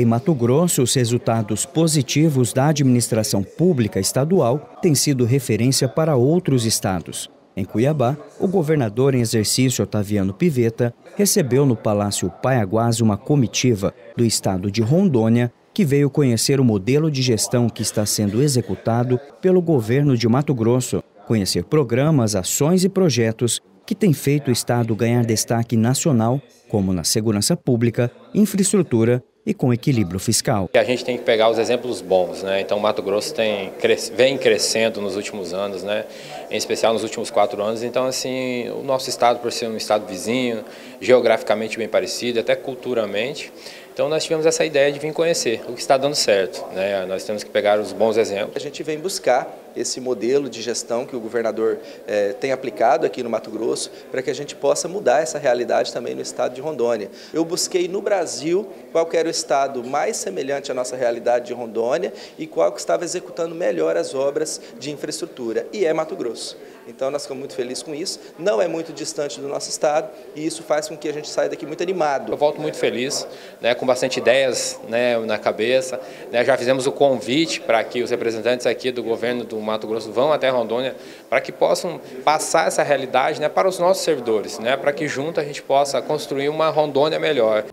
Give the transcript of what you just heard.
Em Mato Grosso, os resultados positivos da administração pública estadual têm sido referência para outros estados. Em Cuiabá, o governador em exercício Otaviano Pivetta recebeu no Palácio Paiaguás uma comitiva do estado de Rondônia que veio conhecer o modelo de gestão que está sendo executado pelo governo de Mato Grosso, conhecer programas, ações e projetos que tem feito o estado ganhar destaque nacional, como na segurança pública, infraestrutura e com equilíbrio fiscal. A gente tem que pegar os exemplos bons, né? Então, Mato Grosso vem crescendo nos últimos anos, né? Em especial nos últimos 4 anos. Então, assim, o nosso estado, por ser um estado vizinho, geograficamente bem parecido, até culturalmente, então nós tivemos essa ideia de vir conhecer o que está dando certo, né? Nós temos que pegar os bons exemplos. A gente vem buscar esse modelo de gestão que o governador tem aplicado aqui no Mato Grosso para que a gente possa mudar essa realidade também no estado de Rondônia. Eu busquei no Brasil qual que era o estado mais semelhante à nossa realidade de Rondônia e qual que estava executando melhor as obras de infraestrutura, e é Mato Grosso. Então nós ficamos muito felizes com isso, não é muito distante do nosso estado e isso faz com que a gente saia daqui muito animado. Eu volto muito feliz, né, com bastante ideias, né, na cabeça, né, já fizemos o convite para que os representantes aqui do governo do Mato Grosso vão até Rondônia para que possam passar essa realidade, né, para os nossos servidores, né, para que junto a gente possa construir uma Rondônia melhor.